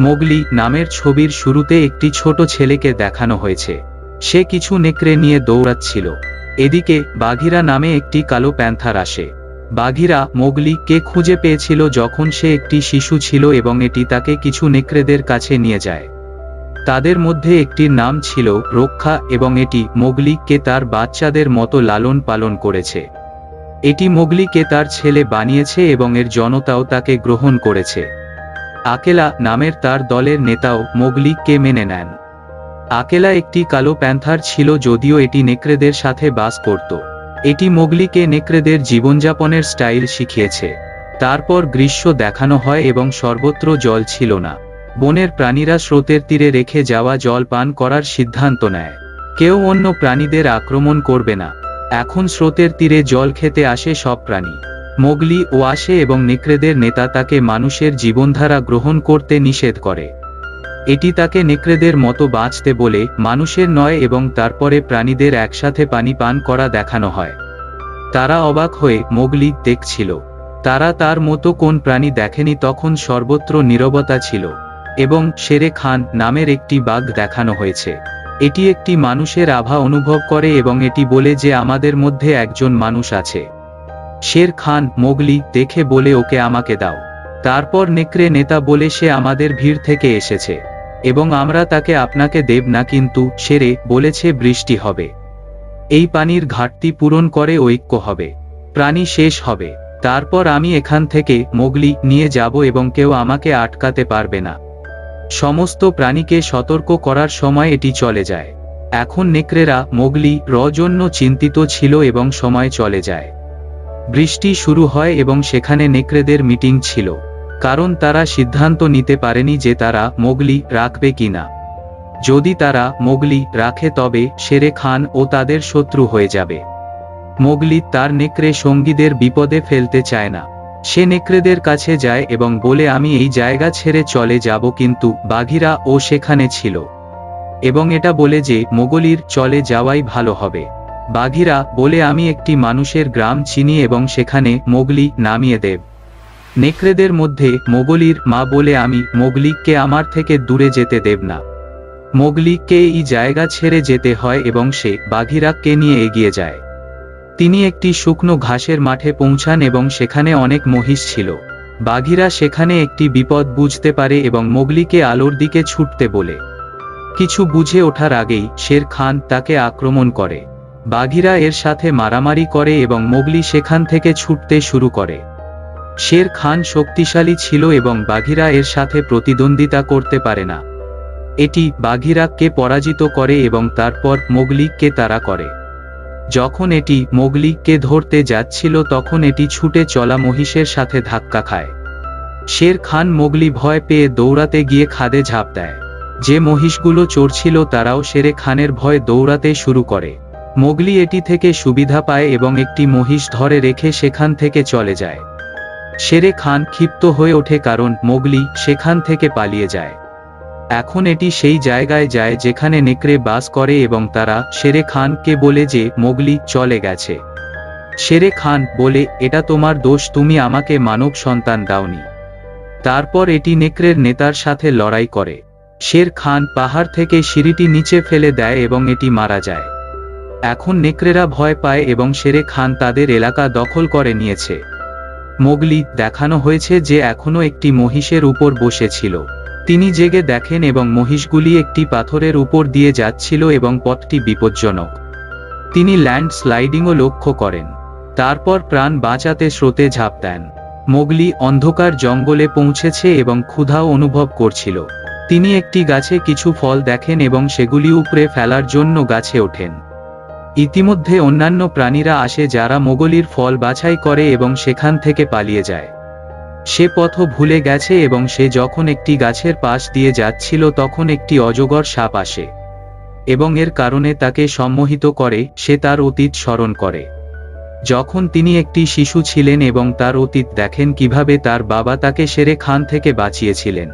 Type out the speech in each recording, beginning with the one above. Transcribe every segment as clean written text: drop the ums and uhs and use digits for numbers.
Mowgli नामेर छबिर शुरूते एकटी छोट छेलेके देखानो हयेछे। से किछु नेकड़े निये दौड़ाच्छिलो। एदिके बाघीरा नामे एकटी कालो पैंथार आसे। बाघीरा मोगलीके खुंजे पेयेछिलो जखन से एकटी शिशु छिलो एबं एटी ताके किछु नेकड़ेदेर काछे निये जाय। तादेर मध्य एकटीर नाम छिलो रक्षा एबं एटी मोगलीके तार बाच्चादेर मतो लालन पालन करेछे। एटी मोगलीके तार छेले बानियेछे एबं एर जनताओ ताके ग्रहण करेछे। आकेला नामेर तार दलेर नेताओ मोगलीके मेने नेन। आकेला एकटी कालो पैंथार छिलो जदिओ एटी नेकड़ेदेर साथे बास करतो। एटी मोगलीके नेकड़ेदेर जीवनयापनेर स्टाइल शिखियेछे। तारपर ग्रीष्म देखानो हय एबं सर्वत्र जल छिलो ना। बनेर प्राणीरा स्रोतेर तीरे रेखे जावा जल पान करार सिद्धान्तो नेय। केउ अन्य प्राणीदेर आक्रमण करबे ना। एखन स्रोतेर तीरे जल खेते आसे सब प्राणी। मोगली ओ आसे एबं नेकड़ेदेर नेता ताके मानुषेर जीवनधारा ग्रहण करते निषेध करे। एटी ताके नेकड़ेदेर मतो बाँचते बोले मानुषेर नय एबं तारपरे प्राणीदेर एकसाथे पानी पान करा देखानो हय। तारा अबाक हये मोगली देखछिलो। तारा तार मतो कोन प्राणी देखेनि। तखन सर्वत्र नीरबता छिलो एबं शेरे खान नामेर एकटी बाघ देखानो हयेछे। एटी एकटी मानुषेर आभा अनुभव करे एबं एटी बोले जे आमादेर मध्य एकजन मानुष आछे। शेर खान मोगली देखे बोले ओके आमाके दाओ। तारपर नेकड़े नेता बोले से आमादेर भीड़ थेके एसेछे एबं आमरा ताके आपनाके देब ना, किन्तु शेरे बोलेछे बृष्टि हबे। एई पानीर घाटति पूरण करे ऐक्य हबे, प्राणी शेष हबे। तारपर आमी एखान थेके मोगली निये जाबो एबं केउ आमाके आटकाते पारबे ना। समस्त प्राणीके सतर्क करार समय एटी चले जाए। एखन नेकड़ेरा मोगली रजन्य चिंतित छिलो एबं समय चले जाए। बृष्टि शुरू हय एबं सेखाने नेकड़ेदेर मीटिंग छिलो, कारण तारा सिद्धान्त निते पारेनि जे तारा मोगली राखबे किना। जदि तारा मोगली राखे तबे शेरे खान ओ तादेर शत्रु हये जाबे। मोगली तार नेकड़े संगीदेर विपदे फेलते चाय ना। से नेकड़ेदेर काछे जाए एबं बोले आमी एई जायगा छेड़े चले जाबो, किन्तु बाघीरा ओ सेखाने छिलो एबं एटा बोले जे मोगलीर चले जावाई भालो हबे। बाघीरा बोले आमी एकटी मानुषेर ग्राम चिनी एबं सेखाने मोगली नामिये देब। नेकड़ेदेर मध्य मोगलीर मा बोले आमी मोगलीके आमार थेके दूरे जेते देब ना। मोगलीके एई जायगा छेड़े जेते हय एबं से बाघीराके निये एगिये जाय। তিনি একটি শুকনো ঘাসের মাঠে পৌঁছান এবং সেখানে অনেক মহিষ ছিল। বাঘীরা সেখানে একটি বিপদ বুঝতে পারে এবং মোগলিকে আলোর দিকে ছুটতে বলে। কিছু বুঝে ওঠার আগেই শের খান তাকে আক্রমণ করে। বাঘীরা এর সাথে মারামারি করে এবং মোগলি সেখান থেকে ছুটতে শুরু করে। শের খান শক্তিশালী ছিল এবং বাঘীরা এর সাথে প্রতিদ্বন্দ্বিতা করতে পারে না। এটি বাঘীরাকে পরাজিত করে এবং তারপর মোগলিকে তাড়া করে। যখন এটি মোগলিকে ধরতে যাচ্ছিল তখন এটি ছুটে চলা মহিষের সাথে ধাক্কা খায়। শের খান মোগলি ভয় পেয়ে দৌড়াতে গিয়ে খাদে ঝাঁপ দেয়। যে মহিষগুলো চড়ছিল তারাও শেরে খানের ভয়ে দৌড়াতে শুরু করে। মোগলি এটি থেকে সুবিধা পায় এবং একটি মহিষ ধরে রেখে সেখান থেকে চলে যায়। শেরে খান ক্ষিপ্ত হয়ে ওঠে কারণ মোগলি সেখান থেকে পালিয়ে যায়। এখন এটি সেই জায়গায় যায় যেখানে নেকড়ে বাস করে এবং তারা শেরে খানকে বলে যে মোগলি চলে গেছে। শেরে খান বলে এটা তোমার দোষ, তুমি আমাকে মানব সন্তান দাওনি। তারপর এটি নেকড়ের নেতার সাথে লড়াই করে। শের খান পাহাড় থেকে সিঁড়িটি নিচে ফেলে দেয় এবং এটি মারা যায়। এখন নেকড়েরা ভয় পায় এবং শেরে খান তাদের এলাকা দখল করে নিয়েছে। মোগলি দেখানো হয়েছে যে এখনও একটি মহিষের উপর বসেছিল। তিনি জেগে দেখেন এবং মহিষগুলি একটি পাথরের উপর দিয়ে যাচ্ছিল এবং পথটি বিপজ্জনক। তিনি ল্যান্ড স্লাইডিংও লক্ষ্য করেন। তারপর প্রাণ বাঁচাতে স্রোতে ঝাঁপ দেন। মোগলি অন্ধকার জঙ্গলে পৌঁছেছে এবং ক্ষুধাও অনুভব করছিল। তিনি একটি গাছে কিছু ফল দেখেন এবং সেগুলি উপড়ে ফেলার জন্য গাছে ওঠেন। ইতিমধ্যে অন্যান্য প্রাণীরা আসে যারা মোগলির ফল বাছাই করে এবং সেখান থেকে পালিয়ে যায়। সে পথ ভুলে গেছে এবং সে যখন একটি গাছের পাশ দিয়ে যাচ্ছিল তখন একটি অজগর সাপ আসে এবং এর কারণে তাকে সম্মোহিত করে। সে তার অতীত স্মরণ করে যখন তিনি একটি শিশু ছিলেন এবং তার অতীত দেখেন কিভাবে তার বাবা তাকে শেরে খান থেকে বাঁচিয়েছিলেন।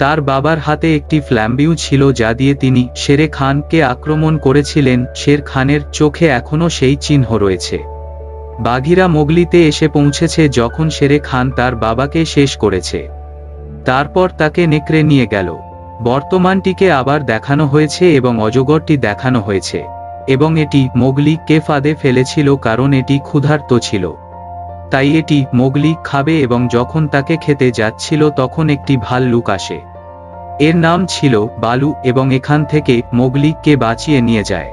তার বাবার হাতে একটি ফ্ল্যাম্বিউ ছিল যা দিয়ে তিনি শেরে খানকে আক্রমণ করেছিলেন। শের খানের চোখে এখনও সেই চিহ্ন রয়েছে। বাঘীরা মোগলিতে এসে পৌঁছেছে যখন শেরে খান তার বাবাকে শেষ করেছে। তারপর তাকে নেকড়ে নিয়ে গেল। বর্তমানটিকে আবার দেখানো হয়েছে এবং অজগরটি দেখানো হয়েছে, এবং এটি মোগলি কে ফাঁদে ফেলেছিল কারণ এটি ক্ষুধার্ত ছিল। তাই এটি মোগলি খাবে এবং যখন তাকে খেতে যাচ্ছিল তখন একটি ভাল্লুক আসে, এর নাম ছিল বালু, এবং এখান থেকে মোগলি কে বাঁচিয়ে নিয়ে যায়।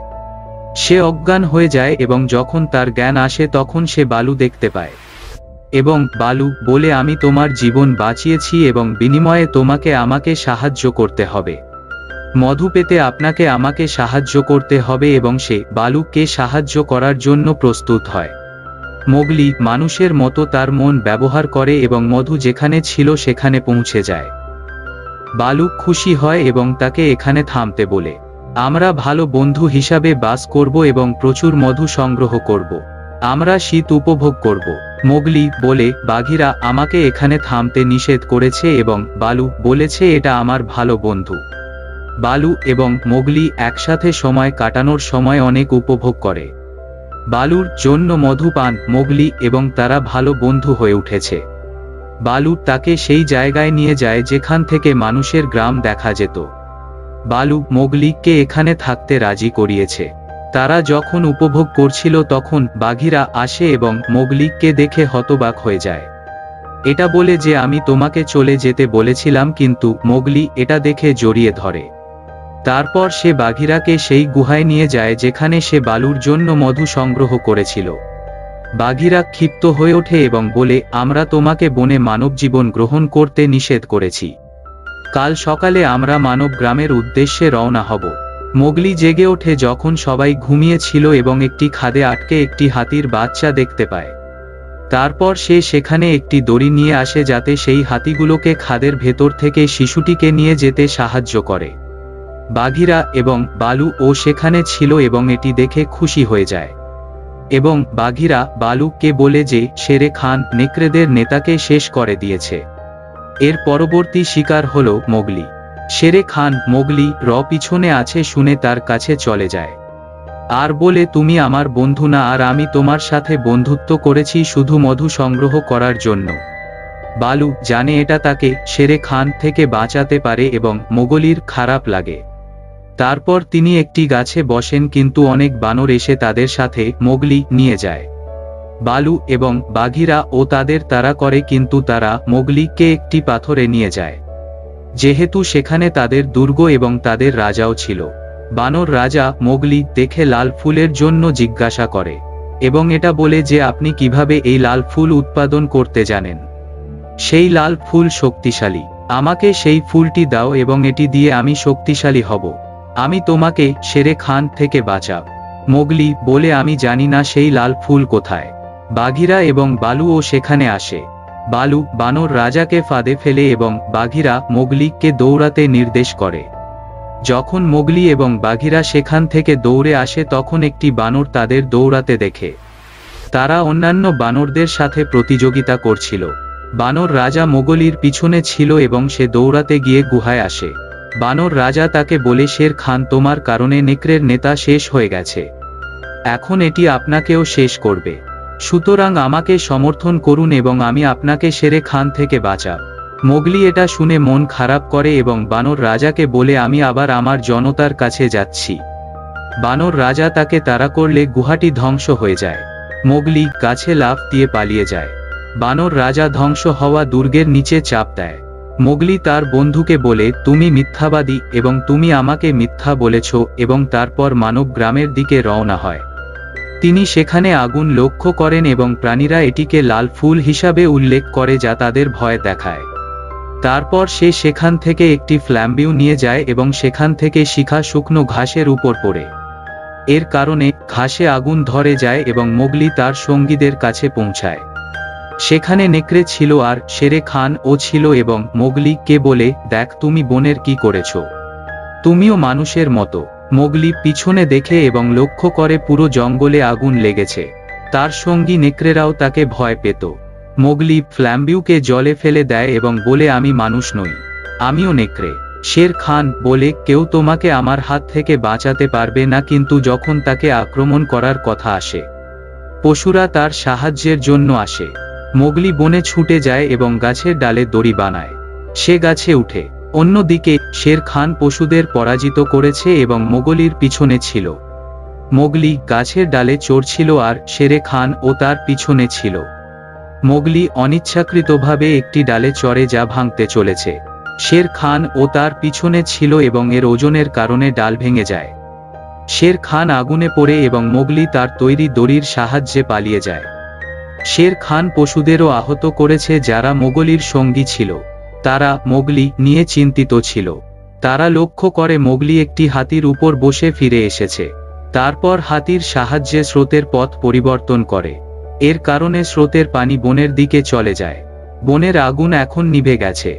সে অজ্ঞান হয়ে যায় এবং যখন তার জ্ঞান আসে তখন সে বালু দেখতে পায় এবং বালু বলে, আমি তোমার জীবন বাঁচিয়েছি এবং বিনিময়ে তোমাকে আমাকে সাহায্য করতে হবে, মধু পেতে আপনাকে আমাকে সাহায্য করতে হবে। এবং সে বালুকে সাহায্য করার জন্য প্রস্তুত হয়। মোগলি মানুষের মতো তার মন ব্যবহার করে এবং মধু যেখানে ছিল সেখানে পৌঁছে যায়। বালুক খুশি হয় এবং তাকে এখানে থামতে বলে, আমরা ভালো বন্ধু হিসাবে বাস করব এবং প্রচুর মধু সংগ্রহ করব, আমরা শীত উপভোগ করব। মোগলি বলে, বাঘিরা আমাকে এখানে থামতে নিষেধ করেছে এবং বালু বলেছে এটা আমার ভালো বন্ধু। বালু এবং মোগলি একসাথে সময় কাটানোর সময় অনেক উপভোগ করে। বালুর জন্য মধু পান মোগলি এবং তারা ভালো বন্ধু হয়ে উঠেছে। বালু তাকে সেই জায়গায় নিয়ে যায় যেখান থেকে মানুষের গ্রাম দেখা যেত। বালু মোগলিকে এখানে থাকতে রাজি করিয়েছে। তারা যখন উপভোগ করছিল তখন বাঘিরা আসে এবং মোগলিকে দেখে হতবাক হয়ে যায়, এটা বলে যে আমি তোমাকে চলে যেতে বলেছিলাম, কিন্তু মোগলি এটা দেখে জড়িয়ে ধরে। তারপর সে বাঘিরাকে সেই গুহায় নিয়ে যায় যেখানে সে বালুর জন্য মধু সংগ্রহ করেছিল। বাঘিরা ক্ষিপ্ত হয়ে ওঠে এবং বলে, আমরা তোমাকে বনে মানব জীবন গ্রহণ করতে নিষেধ করেছি, কাল সকালে আমরা মানব গ্রামের উদ্দেশ্যে রওনা হব। মোগলি জেগে ওঠে যখন সবাই ঘুমিয়েছিল এবং একটি খাদে আটকে একটি হাতির বাচ্চা দেখতে পায়। তারপর সে সেখানে একটি দড়ি নিয়ে আসে যাতে সেই হাতিগুলোকে খাদের ভেতর থেকে শিশুটিকে নিয়ে যেতে সাহায্য করে। বাঘিরা এবং বালু ও সেখানে ছিল এবং এটি দেখে খুশি হয়ে যায়, এবং বাঘিরা বালুকে বলে যে শেরে খান নেকড়েদের নেতাকে শেষ করে দিয়েছে। এর পরবর্তী শিকার হল মোগলি। শেরে খান মোগলি র পিছনে আছে শুনে তার কাছে চলে যায় আর বলে, তুমি আমার বন্ধু না, আর আমি তোমার সাথে বন্ধুত্ব করেছি শুধু মধু সংগ্রহ করার জন্য। বালু জানে এটা তাকে শেরে খান থেকে বাঁচাতে পারে এবং মোগলির খারাপ লাগে। তারপর তিনি একটি গাছে বসেন, কিন্তু অনেক বানর এসে তাদের সাথে মোগলি নিয়ে যায়। বালু এবং বাঘিরা ও তাদের তাড়া করে, কিন্তু তারা মোগলিকে একটি পাথরে নিয়ে যায়, যেহেতু সেখানে তাদের দুর্গ এবং তাদের রাজাও ছিল। বানর রাজা মোগলি দেখে লাল ফুলের জন্য জিজ্ঞাসা করে এবং এটা বলে যে আপনি কিভাবে এই লাল ফুল উৎপাদন করতে জানেন, সেই লাল ফুল শক্তিশালী, আমাকে সেই ফুলটি দাও এবং এটি দিয়ে আমি শক্তিশালী হব, আমি তোমাকে শেরে খান থেকে বাঁচাব। মোগলি বলে, আমি জানি না সেই লাল ফুল কোথায়। বাঘিরা এবং বালুও সেখানে আসে। বালু বানর রাজাকে ফাঁদে ফেলে এবং বাঘিরা মোগলিকে দৌড়াতে নির্দেশ করে। যখন মোগলি এবং বাঘিরা সেখান থেকে দৌড়ে আসে তখন একটি বানর তাদের দৌড়াতে দেখে। তারা অন্যান্য বানরদের সাথে প্রতিযোগিতা করছিল। বানর রাজা মোগলির পিছনে ছিল এবং সে দৌড়াতে গিয়ে গুহায় আসে। বানর রাজা তাকে বলে, শের খান তোমার কারণে নেকড়ের নেতা শেষ হয়ে গেছে, এখন এটি আপনাকেও শেষ করবে, সুতরাং আমাকে সমর্থন করুন এবং আমি আপনাকে শেরে খান থেকে বাঁচাব। মোগলি এটা শুনে মন খারাপ করে এবং বানর রাজাকে বলে, আমি আবার আমার জনতার কাছে যাচ্ছি। বানর রাজা তাকে তাড়া করলে গুহাটি ধ্বংস হয়ে যায়। মোগলি গাছে লাফ দিয়ে পালিয়ে যায়। বানর রাজা ধ্বংস হওয়া দুর্গের নিচে চাপ দেয়। মোগলি তার বন্ধুকে বলে, তুমি মিথ্যাবাদী এবং তুমি আমাকে মিথ্যা বলেছ, এবং তারপর মানব গ্রামের দিকে রওনা হয়। তিনি সেখানে আগুন লক্ষ্য করেন এবং প্রাণীরা এটিকে লাল ফুল হিসাবে উল্লেখ করে যা তাদের ভয় দেখায়। তারপর সে সেখান থেকে একটি ফ্ল্যাম্বিউ নিয়ে যায় এবং সেখান থেকে শিখা শুকনো ঘাসের উপর পড়ে, এর কারণে ঘাসে আগুন ধরে যায় এবং মোগলি তার সঙ্গীদের কাছে পৌঁছায়। সেখানে নেকড়ে ছিল আর শেরে খান ও ছিল, এবং মোগলি কে বলে, দেখ তুমি বনের কি করেছ, তুমিও মানুষের মতো। মোগলি পিছনে দেখে এবং লক্ষ্য করে পুরো জঙ্গলে আগুন লেগেছে। তার সঙ্গী নেকড়েরাও তাকে ভয় পেত। মোগলি ফ্ল্যাম্বিউকে জলে ফেলে দেয় এবং বলে, আমি মানুষ নই, আমিও নেকড়ে। শের খান বলে, কেউ তোমাকে আমার হাত থেকে বাঁচাতে পারবে না, কিন্তু যখন তাকে আক্রমণ করার কথা আসে পশুরা তার সাহায্যের জন্য আসে। মোগলি বনে ছুটে যায় এবং গাছের ডালে দড়ি বানায় সে গাছে উঠে। অন্যদিকে শের খান পশুদের পরাজিত করেছে এবং মোগলির পিছনে ছিল। মোগলি গাছের ডালে চড়ছিল আর শেরে খান ও তার পিছনে ছিল। মোগলি অনিচ্ছাকৃতভাবে একটি ডালে চড়ে যা ভাঙতে চলেছে। শের খান ও তার পিছনে ছিল এবং এর ওজনের কারণে ডাল ভেঙে যায়। শের খান আগুনে পড়ে এবং মোগলি তার তৈরি দড়ির সাহায্যে পালিয়ে যায়। শের খান পশুদেরও আহত করেছে যারা মোগলির সঙ্গী ছিল। তারা মোগলি নিয়ে চিন্তিত ছিল। তারা লক্ষ্য করে মোগলি একটি হাতির উপর বসে ফিরে এসেছে। তারপর হাতির সাহায্যে স্রোতের পথ পরিবর্তন করে। এর কারণে স্রোতের পানি বনের দিকে চলে যায়। বনের আগুন এখন নিভে গেছে।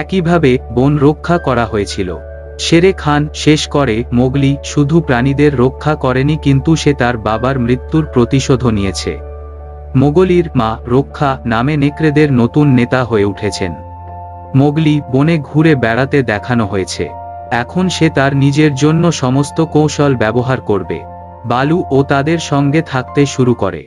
একইভাবে বন রক্ষা করা হয়েছিল। শেরে খান শেষ করে। মোগলি শুধু প্রাণীদের রক্ষা করেনি, কিন্তু সে তার বাবার মৃত্যুর প্রতিশোধও নিয়েছে। মোগলির মা রক্ষা নামে নেকড়েদের নতুন নেতা হয়ে উঠেছেন। মোগলি বনে ঘুরে বেড়াতে দেখানো হয়েছে। এখন সে তার নিজের জন্য সমস্ত কৌশল ব্যবহার করবে। বালু ও তাদের সঙ্গে থাকতে শুরু করে।